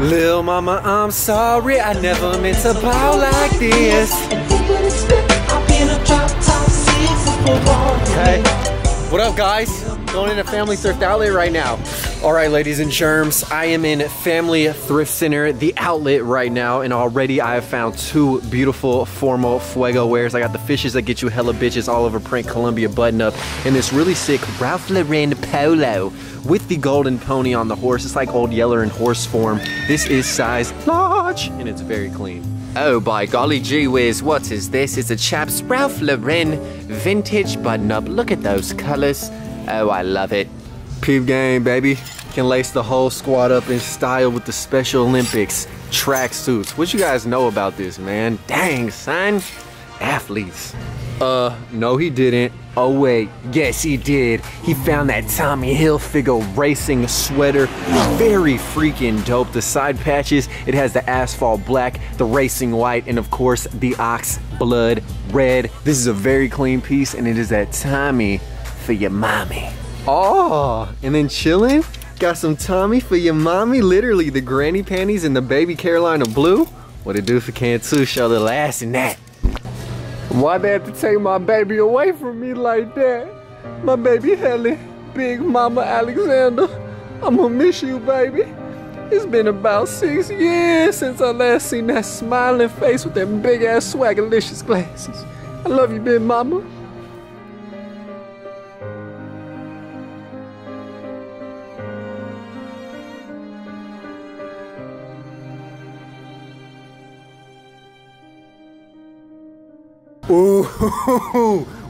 Lil mama, I'm sorry, I never meant to bow like this. Hey, what up guys? Going into Family Thrift Outlet right now. All right, ladies and germs, I am in Family Thrift Center, the outlet right now, and already I have found two beautiful formal fuego wears. I got the fishes that get you hella bitches all over print Columbia button-up, and this really sick Ralph Lauren polo with the golden pony on the horse. It's like Old Yeller in horse form. This is size large, and it's very clean. Oh, by golly gee whiz, what is this? It's a Chaps Ralph Lauren vintage button-up. Look at those colors. Oh, I love it. Peep game, baby. Can lace the whole squad up in style with the Special Olympics track suits. What you guys know about this, man? Dang, son. Athletes. No he didn't. Oh wait, yes he did. He found that Tommy Hilfiger racing sweater. Very freaking dope. The side patches, it has the asphalt black, the racing white, and of course the ox blood red. This is a very clean piece, and it is that Tommy for your mommy. Oh, and then chillin', got some Tommy for your mommy, literally the granny panties and the baby Carolina blue. What it do for Cantu, show the ass in that. Why they have to take my baby away from me like that? My baby Helen, big mama Alexander, I'm gonna miss you, baby. It's been about 6 years since I last seen that smiling face with them big ass swagalicious glasses. I love you, big mama. Ooh,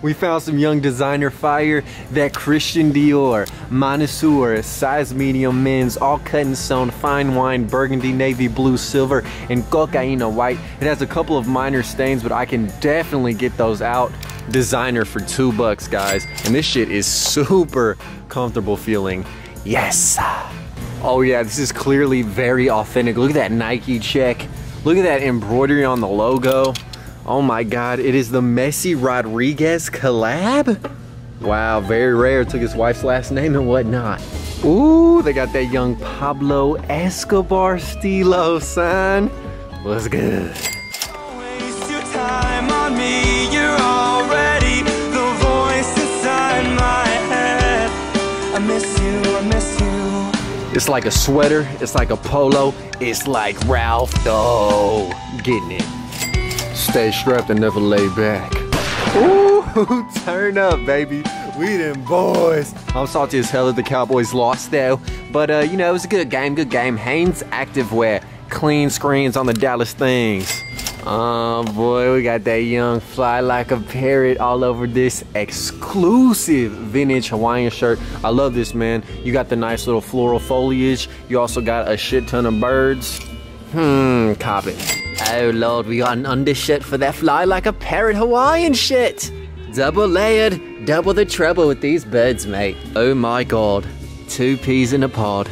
we found some young designer fire. That Christian Dior, Mansour, size medium men's, all cut and sewn, fine wine, burgundy, navy blue, silver, and cocaina white. It has a couple of minor stains, but I can definitely get those out. Designer for $2, guys. And this shit is super comfortable feeling. Yes. Oh yeah, this is clearly very authentic. Look at that Nike check. Look at that embroidery on the logo. Oh my God, it is the Messi-Rodriguez collab? Wow, very rare, took his wife's last name and whatnot. Ooh, they got that young Pablo Escobar stilo, son. What's good? Don't waste your time on me, you're already the voice inside my head. I miss you, I miss you. It's like a sweater, it's like a polo, it's like Ralph, though. Getting it. Stay strapped and never lay back. Ooh, turn up, baby. We them boys. I'm salty as hell that the Cowboys lost, though. But, you know, it was a good game, good game. Haynes Activewear. Clean screens on the Dallas things. Oh, boy, we got that young fly like a parrot all over this exclusive vintage Hawaiian shirt. I love this, man. You got the nice little floral foliage. You also got a shit ton of birds. Cop it. Oh Lord, we got an undershirt for that fly like a parrot Hawaiian shit. Double layered, double the trouble with these birds, mate. Oh my God, two peas in a pod.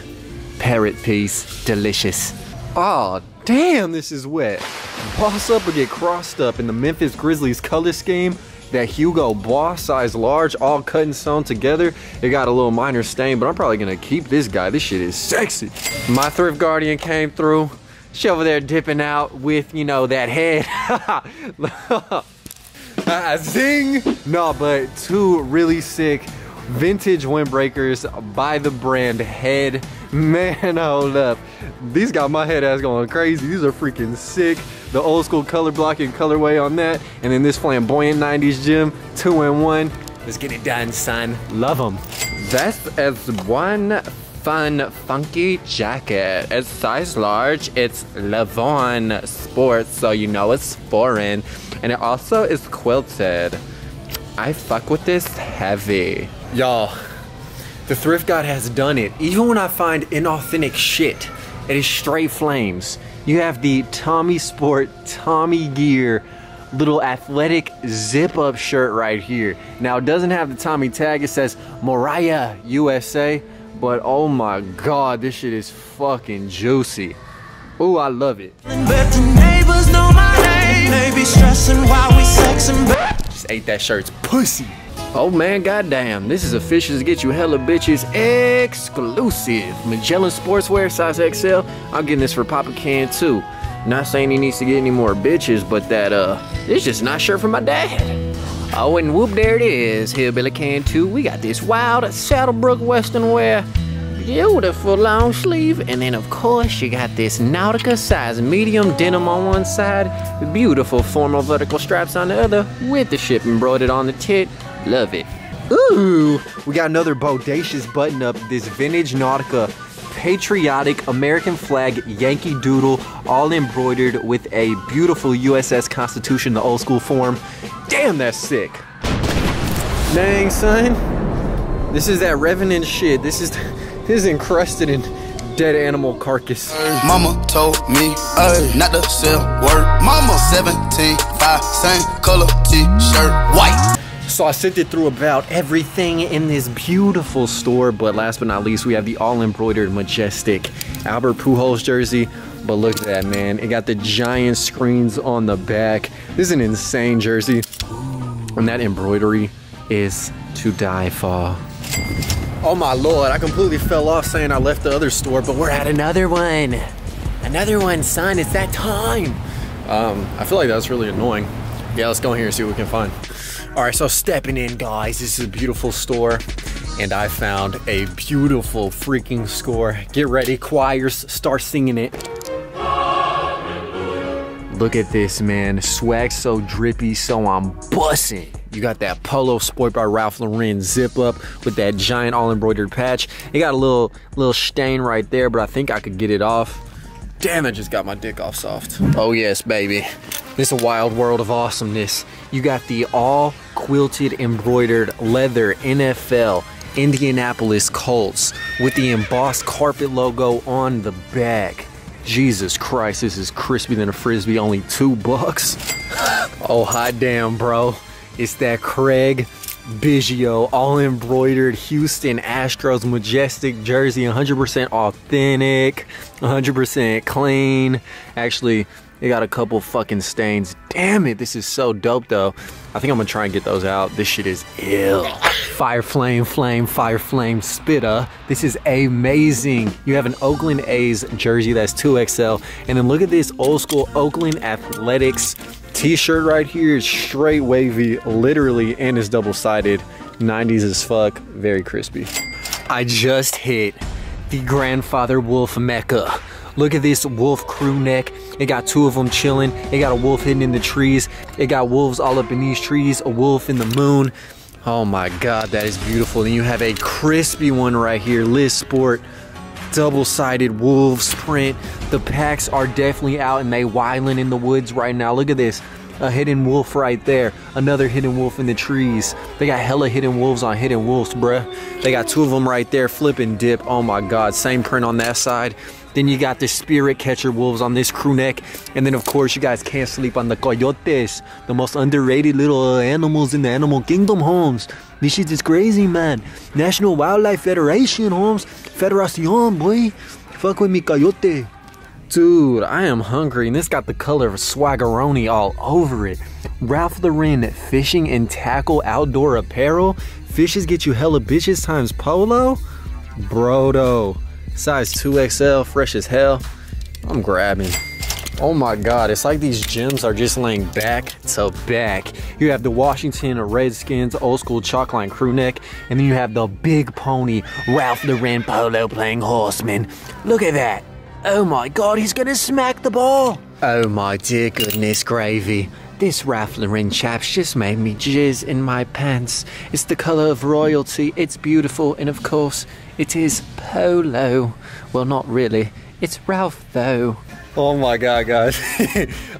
Parrot peas, delicious. Aw, damn, this is wet. Boss up or get crossed up in the Memphis Grizzlies color scheme. That Hugo Boss, size large, all cut and sewn together. It got a little minor stain, but I'm probably gonna keep this guy. This shit is sexy. My thrift guardian came through. She over there dipping out with, you know, that head. Zing! No, but two really sick vintage windbreakers by the brand Head. Man, hold up. These got my head ass going crazy. These are freaking sick. The old school color blocking colorway on that. And then this flamboyant 90s gym, 2-in-1. Let's get it done, son. Love them. That's as one fun funky jacket. It's size large. It's Levan Sports, so you know it's foreign, and it also is quilted. I fuck with this heavy. Y'all, the thrift god has done it. Even when I find inauthentic shit, it is straight flames. You have the Tommy Sport, Tommy gear, little athletic zip-up shirt right here. Now, it doesn't have the Tommy tag. It says Moriah USA. But oh my God, this shit is fucking juicy. Ooh, I love it. Just ate that shirt's pussy. Oh man, goddamn, this is a Fishers Get You Hella Bitches exclusive. Magellan Sportswear, size XL. I'm getting this for Papa Can too. Not saying he needs to get any more bitches, but that, it's just not sure for my dad. Oh, and whoop, there it is, Hillbilly Can too. We got this wild Saddlebrook Western wear. Beautiful long sleeve, and then of course you got this Nautica size medium denim on one side, beautiful formal vertical stripes on the other with the ship embroidered on the tit. Love it. Ooh, we got another bodacious button up, this vintage Nautica patriotic American flag Yankee Doodle, all embroidered with a beautiful USS Constitution, the old school form. Damn, that's sick. Dang, son, this is that revenant shit. This is encrusted in dead animal carcass. Mama told me not to sell word. Mama 17.5, same color t-shirt, white. So I sent it through about everything in this beautiful store, but last but not least, we have the all embroidered majestic Albert Pujols jersey. But look at that, man. It got the giant screens on the back. This is an insane jersey, and that embroidery is to die for. Oh my lord, I completely fell off saying I left the other store, but we're at another one. Another one, son, it's that time. I feel like that's really annoying. Yeah, let's go in here and see what we can find. All right, so stepping in, guys, this is a beautiful store, and I found a beautiful freaking score. Get ready, choirs, start singing it. Look at this, man. Swag so drippy, so I'm bussin'. You got that Polo Sport by Ralph Lauren zip up with that giant all embroidered patch. It got a little stain right there, but I think I could get it off. Damn, I just got my dick off soft. Oh yes, baby. This is a wild world of awesomeness. You got the all quilted embroidered leather NFL Indianapolis Colts with the embossed carpet logo on the back. Jesus Christ, this is crispy than a Frisbee, only $2. Oh, hot damn, bro. It's that Craig Biggio all embroidered Houston Astros majestic jersey, 100% authentic, 100% clean. Actually, it got a couple fucking stains. Damn it, this is so dope though. I think I'm gonna try and get those out. This shit is ill. Fire flame spitter. This is amazing. You have an Oakland A's jersey that's 2XL. And then look at this old school Oakland Athletics t-shirt right here. It's straight wavy, literally, and it's double-sided. 90s as fuck, very crispy. I just hit the grandfather wolf mecca. Look at this wolf crew neck. It got two of them chilling. It got a wolf hidden in the trees. It got wolves all up in these trees, a wolf in the moon. Oh my God, that is beautiful. Then you have a crispy one right here, Liz Sport. Double-sided wolves print. The packs are definitely out and they wilding in the woods right now. Look at this, a hidden wolf right there. Another hidden wolf in the trees. They got hella hidden wolves on hidden wolves, bruh. They got two of them right there, flip and dip. Oh my God, same print on that side. Then you got the spirit catcher wolves on this crew neck. And then of course you guys can't sleep on the coyotes, the most underrated little animals in the animal kingdom, Holmes. This shit is crazy, man. National Wildlife Federation, Holmes. Federacion, boy. Fuck with me, coyote. Dude, I am hungry, and this got the color of swaggeroni all over it. Ralph Lauren fishing and tackle outdoor apparel. Fishes get you hella bitches times polo? Brodo. Size 2XL, fresh as hell. I'm grabbing. Oh my God, it's like these gyms are just laying back to back. You have the Washington Redskins old school chalk line crew neck, and then you have the big pony Ralph Lauren polo playing horseman. Look at that. Oh my God, he's gonna smack the ball. Oh my dear goodness gravy. This Ralph Lauren Chaps just made me jizz in my pants. It's the color of royalty, it's beautiful, and of course, it is polo. Well, not really, it's Ralph though. Oh my God, guys.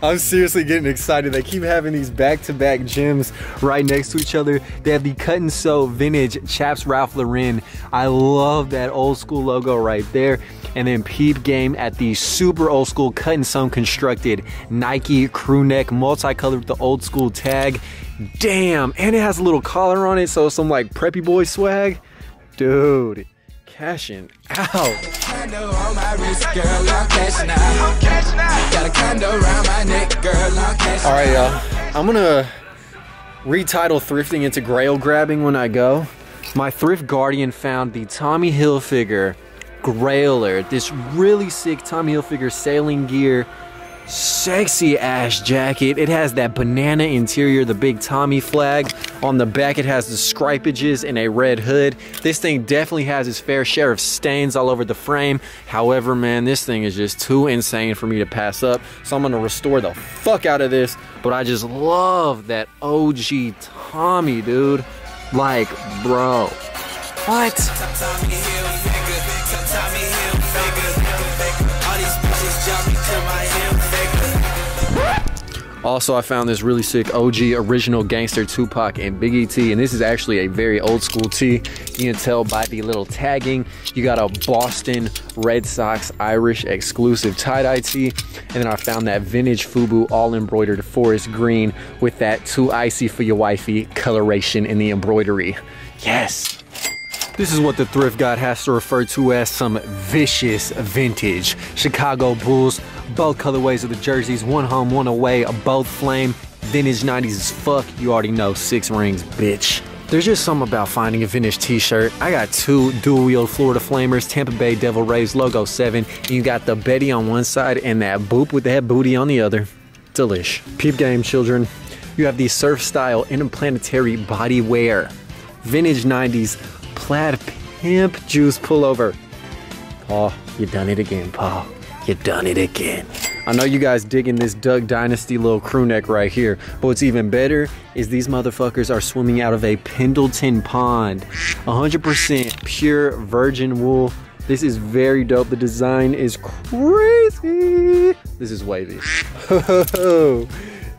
I'm seriously getting excited. They keep having these back-to-back gyms right next to each other. They have the cut and sew vintage Chaps Ralph Lauren. I love that old school logo right there. And then peep game at the super old school cut and sew constructed Nike crew neck, multicolored with the old school tag. Damn, and it has a little collar on it, so some like preppy boy swag. Dude. Cashing out. All right, y'all. I'm gonna retitle thrifting into grail grabbing when I go. My thrift guardian found the Tommy Hilfiger Grailer, this really sick Tommy Hilfiger sailing gear, sexy ass jacket. It has that banana interior, the big Tommy flag. On the back it has the stripages and a red hood. This thing definitely has its fair share of stains all over the frame. However, man, this thing is just too insane for me to pass up. So I'm gonna restore the fuck out of this, but I just love that OG Tommy, dude. Like, bro, what? Also, I found this really sick OG original Gangster Tupac and Biggie tee, and this is actually a very old school tee. You can tell by the little tagging. You got a Boston Red Sox Irish exclusive tie-dye tee, and then I found that vintage FUBU all embroidered forest green with that too icy for your wifey coloration in the embroidery. Yes! This is what the thrift god has to refer to as some vicious vintage. Chicago Bulls, both colorways of the jerseys, one home, one away, both flame. Vintage 90s as fuck, you already know, 6 rings, bitch. There's just something about finding a vintage t-shirt. I got 2 dual-wheeled Florida Flamers, Tampa Bay Devil Rays, Logo 7. You got the Betty on one side and that boop with that booty on the other. Delish. Peep game, children. You have the surf-style interplanetary body wear. Vintage 90s plaid pimp juice pullover. Paul, you done it again, Paul. You done it again. I know you guys digging this Doug Dynasty little crew neck right here, but what's even better is these motherfuckers are swimming out of a Pendleton pond. 100% pure virgin wool. This is very dope. The design is crazy. This is wavy.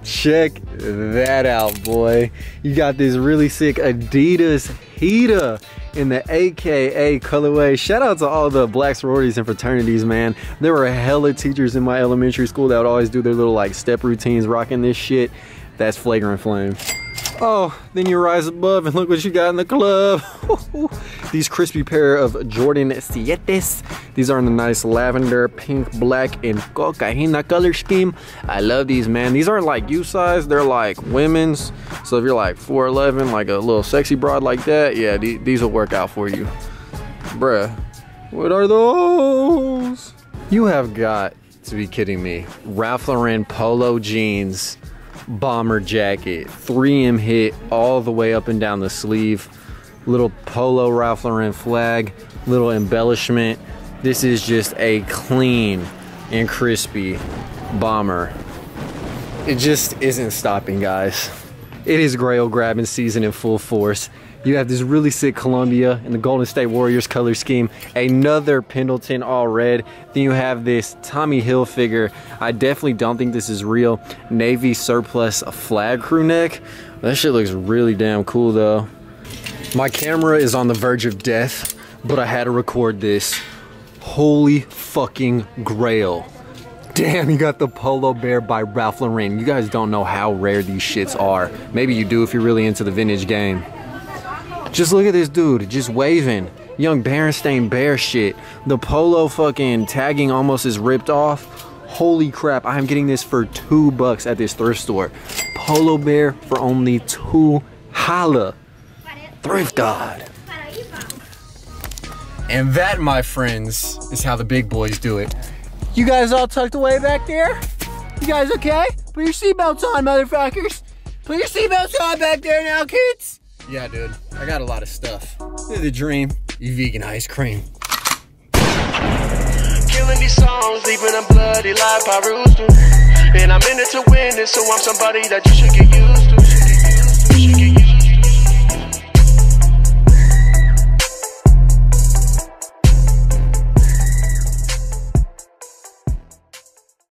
Check that out, boy. You got this really sick Adidas Hita in the AKA colorway. Shout out to all the black sororities and fraternities, man. There were hella teachers in my elementary school that would always do their little like step routines rocking this shit. That's Flagrant Flame. Oh, then you rise above and look what you got in the club. These crispy pair of Jordan 7s. These are in the nice lavender, pink, black, and cocaína color scheme. I love these, man. These aren't like you size, they're like women's. So if you're like 4'11", like a little sexy broad like that, yeah, these will work out for you. Bruh, what are those? You have got to be kidding me. Ralph Lauren polo jeans, bomber jacket, 3M hit all the way up and down the sleeve, little polo Ralph Lauren flag, little embellishment. This is just a clean and crispy bomber. It just isn't stopping, guys. It is grail grabbing season in full force. You have this really sick Columbia in the Golden State Warriors color scheme, another Pendleton all red. Then you have this Tommy Hilfiger, I definitely don't think this is real, navy surplus flag crew neck. That shit looks really damn cool though. My camera is on the verge of death, but I had to record this. Holy fucking grail. Damn, you got the Polo Bear by Ralph Lauren. You guys don't know how rare these shits are. Maybe you do if you're really into the vintage game. Just look at this dude, just waving. Young Berenstain Bear shit. The polo fucking tagging almost is ripped off. Holy crap, I'm getting this for $2 at this thrift store. Polo Bear for only $2. Holla. Thrift God. And that, my friends, is how the big boys do it. You guys all tucked away back there? You guys okay? Put your seatbelts on, motherfuckers. Put your seatbelts on back there now, kids. Yeah, dude, I got a lot of stuff. This is the dream, you vegan ice cream. Killing these songs, leaving a bloody life I roost to. And I'm in it to win it, so I'm somebody that you should get used to.